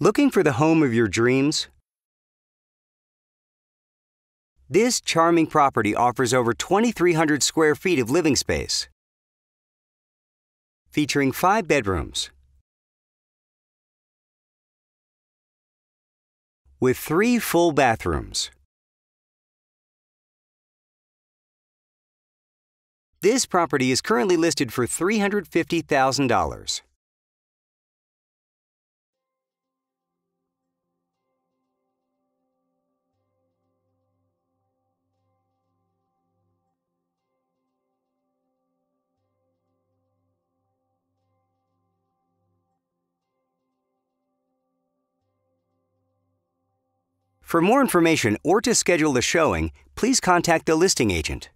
Looking for the home of your dreams? This charming property offers over 2,300 square feet of living space, featuring 5 bedrooms with 3 full bathrooms. This property is currently listed for $350,000. For more information or to schedule a showing, please contact the listing agent.